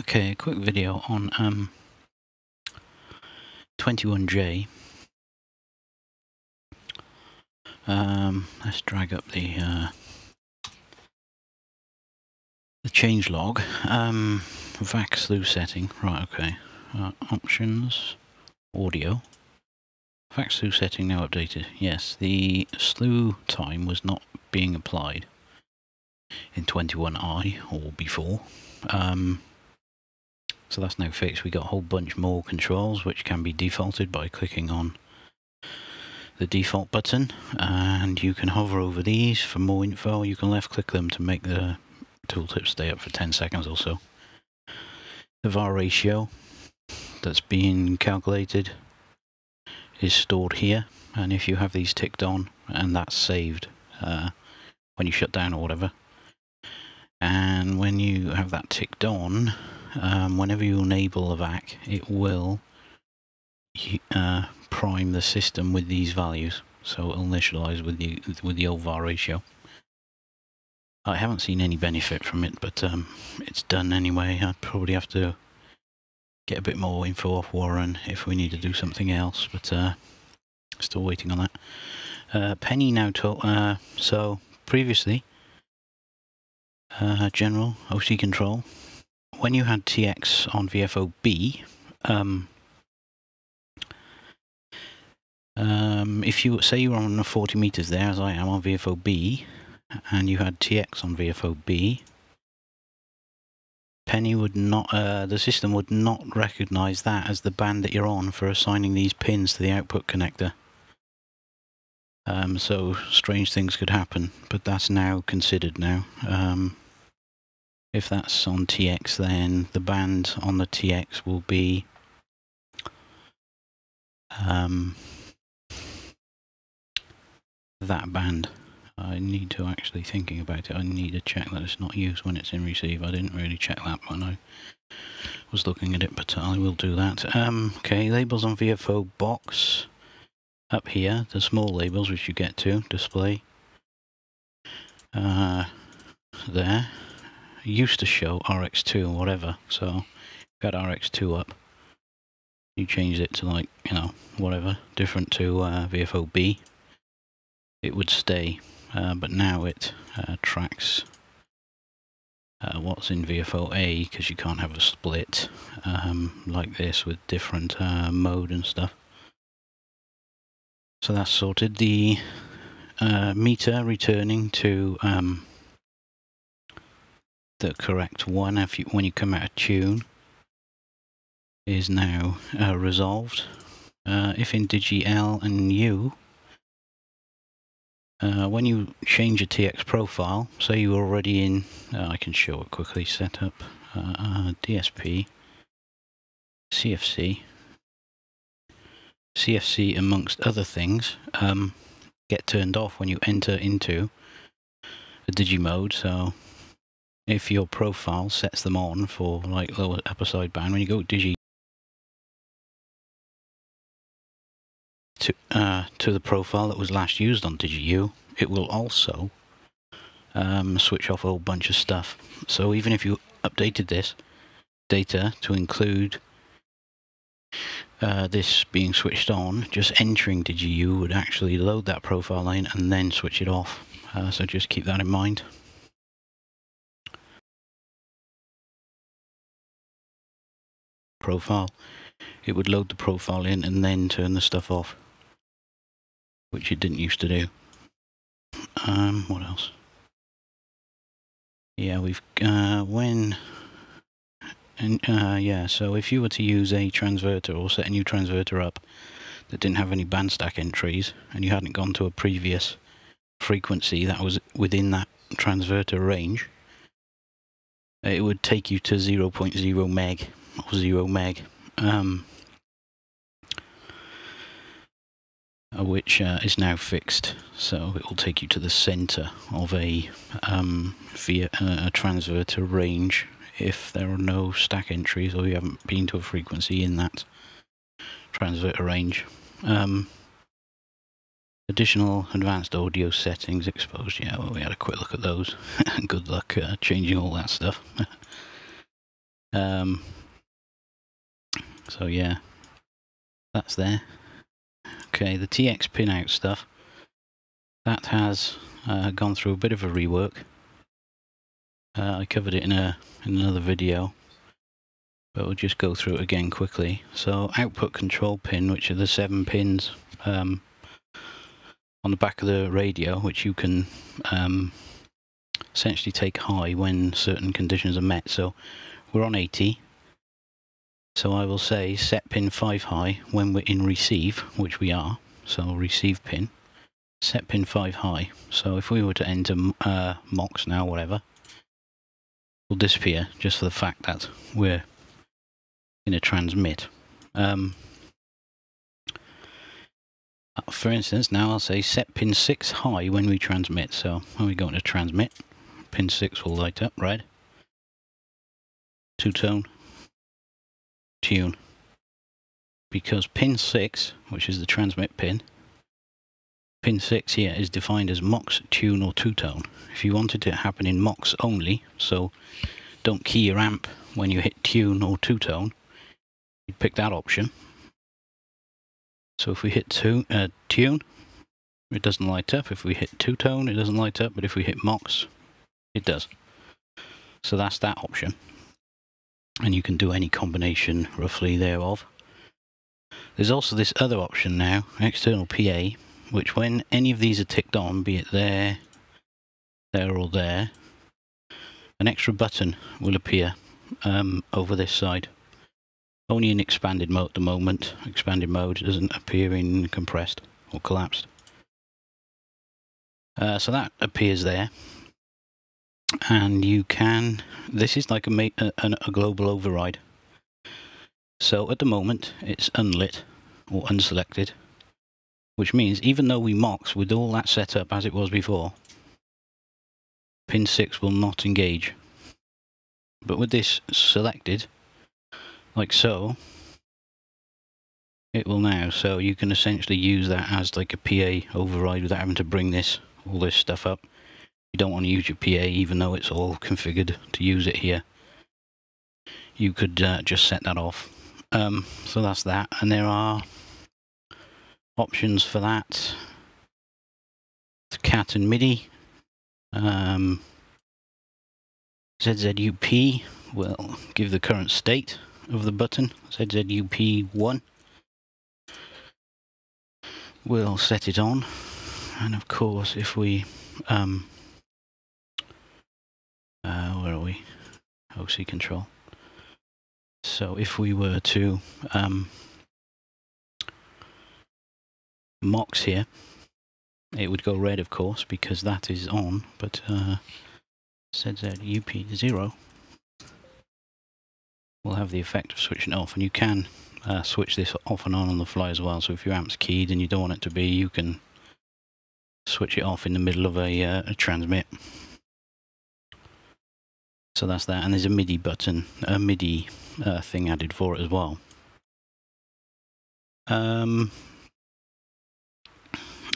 Okay, a quick video on 21J. Let's drag up the change log. VAC slew setting. Right, okay. Options, audio. VAC slew setting now updated. Yes, the slew time was not being applied in 21i or before. So that's now fixed. We got a whole bunch more controls which can be defaulted by clicking on the default button, and you can hover over these for more info. You can left click them to make the tooltip stay up for 10 seconds or so. The VAR ratio that's being calculated is stored here, and if you have these ticked on, and that's saved when you shut down or whatever. And when you have that ticked on, whenever you enable the VAC, it will prime the system with these values, so it'll initialize with the old VAR ratio. I haven't seen any benefit from it, but it's done anyway. I'd probably have to get a bit more info off Warren if we need to do something else, but still waiting on that. Penny now, so previously, general, OC control, when you had TX on VFO B, if you say you were on 40 meters there, as I am on VFO B, and you had TX on VFO B, Penny would not, the system would not recognize that as the band that you're on for assigning these pins to the output connector. So strange things could happen, but that's now considered now. If that's on TX, then the band on the TX will be that band. I need to actually thinking about it. I need to check that it's not used when it's in receive. I didn't really check that when I was looking at it, but I will do that. Okay, labels on VFO box. Up here, the small labels which you get to display. There. Used to show RX2 or whatever, so got RX2 up. You changed it to, like, you know, whatever, different to VFO B. It would stay, but now it tracks what's in VFO A, because you can't have a split like this with different mode and stuff. So that's sorted. The meter returning to the correct one when you come out of tune is now resolved. If in DIGI-L and U, when you change a TX profile, say you're already in, I can show it quickly, setup, DSP, CFC amongst other things, get turned off when you enter into a digi mode. So if your profile sets them on for, like, lower upper side band, when you go digi to the profile that was last used on DigiU, it will also switch off a whole bunch of stuff. So even if you updated this data to include this being switched on, just entering DigiU would actually load that profile line and then switch it off. So just keep that in mind. Profile. It would load the profile in and then turn the stuff off, which it didn't used to do. What else? Yeah, we've so if you were to use a transverter or set a new transverter up that didn't have any band stack entries, and you hadn't gone to a previous frequency that was within that transverter range, it would take you to 0.0 meg or 0 meg, which is now fixed. So it will take you to the center of a transverter range if there are no stack entries or you haven't been to a frequency in that transverter range. Additional advanced audio settings exposed. Yeah, well, we had a quick look at those. Good luck changing all that stuff. So yeah, that's there. Okay, the TX pin out stuff, that has gone through a bit of a rework. I covered it in another video, but we'll just go through it again quickly. So output control pin, which are the 7 pins on the back of the radio, which you can essentially take high when certain conditions are met. So we're on 80, so I will say set pin 5 high when we're in receive, which we are. So receive pin, set pin 5 high. So if we were to enter MOX now, whatever, will disappear just for the fact that we're going to transmit. For instance, now I'll say set pin 6 high when we transmit. So when we go into transmit, pin 6 will light up red. Two-tone tune, because pin 6, which is the transmit pin, pin 6 here is defined as MOX, tune or two-tone. If you wanted it to happen in MOX only, so don't key your amp when you hit tune or two-tone, you'd pick that option. So if we hit tune, it doesn't light up. If we hit two-tone, it doesn't light up, but if we hit MOX, it does. So that's that option, and you can do any combination roughly thereof. There's also this other option now, external PA, which when any of these are ticked on, be it there, there or there, an extra button will appear over this side. Only in expanded mode at the moment. Expanded mode doesn't appear in compressed or collapsed. So that appears there. And you can, this is like a global override. So at the moment it's unlit or unselected, which means even though we MOX with all that set up as it was before, pin 6 will not engage. But with this selected, like so, it will now. So you can essentially use that as like a PA override without having to bring all this stuff up. You don't want to use your PA even though it's all configured to use it here. You could just set that off. So that's that, and there are options for that, CAT and MIDI, ZZUP will give the current state of the button, ZZUP1 will set it on, and of course if we, where are we, OC control, so if we were to MOX here, it would go red, of course, because that is on, but ZZUP0 will have the effect of switching off, and you can switch this off and on the fly as well. So if your amp's keyed and you don't want it to be, you can switch it off in the middle of a transmit. So that's that, and there's a MIDI button, a MIDI thing added for it as well.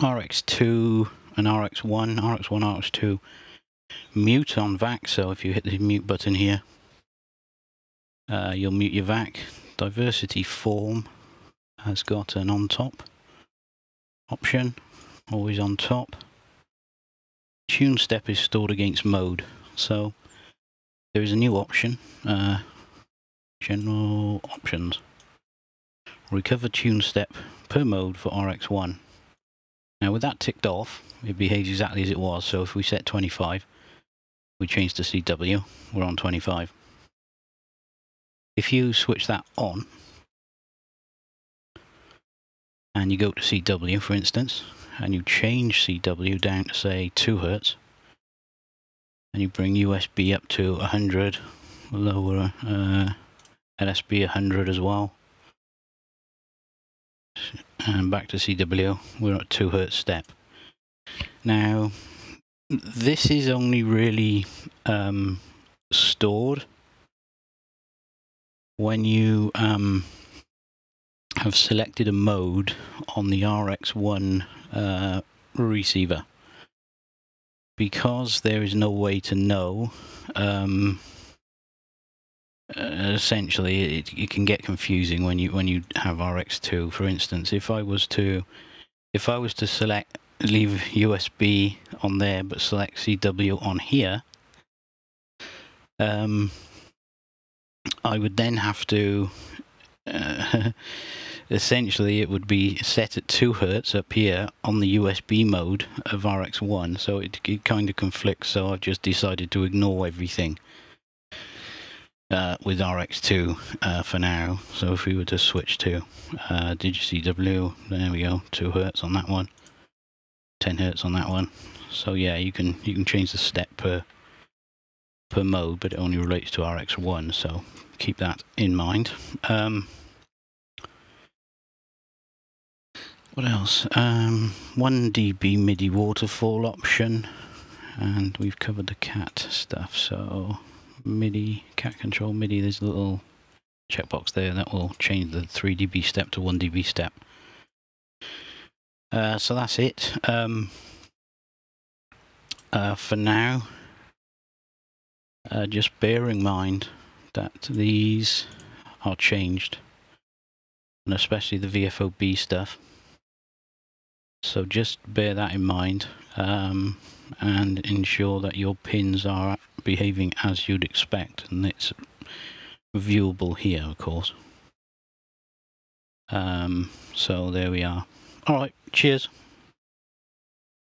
RX2 and RX1, RX2 mute on VAC, so if you hit the mute button here, you'll mute your VAC. Diversity form has got an on top option, always on top. Tune step is stored against mode, so there is a new option, general options, recover tune step per mode for RX1. Now with that ticked off, it behaves exactly as it was. So if we set 25, we change to CW, we're on 25. If you switch that on, and you go to CW for instance, and you change CW down to say 2 Hz, and you bring USB up to 100, lower LSB 100 as well, and back to CW, we're at 2 Hz step. Now this is only really stored when you have selected a mode on the RX1 receiver, because there is no way to know essentially it can get confusing when you have RX2. For instance, if I was to select, leave USB on there but select CW on here, I would then have to essentially it would be set at 2 Hz up here on the USB mode of RX1, so it kind of conflicts. So I've just decided to ignore everything with RX2 for now. So if we were to switch to DigiCW, there we go, 2 Hz on that one, 10 Hz on that one. So yeah, you can change the step per mode, but it only relates to RX1, so keep that in mind. What else? 1 dB MIDI waterfall option, and we've covered the CAT stuff. So MIDI, CAT control MIDI, there's a little checkbox there that will change the 3 dB step to 1 dB step. So that's it for now. Just bear in mind that these are changed, and especially the VFOB stuff. So just bear that in mind, and ensure that your pins are behaving as you'd expect, and it's viewable here, of course. So there we are. All right, cheers.